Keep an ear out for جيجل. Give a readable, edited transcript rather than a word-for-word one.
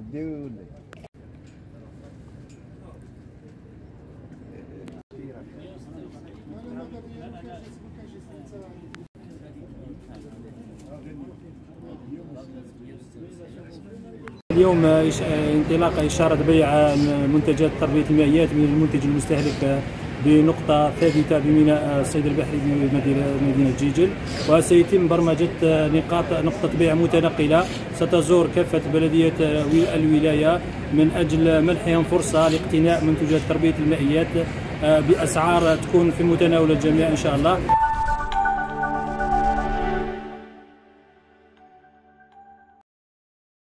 يديه ولا اليوم انطلاق إشارة بيع منتجات تربية المائيات من المنتج المستهلك بنقطة ثابتة بميناء الصيد البحري بمدينة جيجل، وسيتم برمجة نقطة بيع متنقلة ستزور كافة بلديات الولاية من أجل منحهم فرصة لاقتناء منتجات تربية المائيات بأسعار تكون في متناول الجميع إن شاء الله.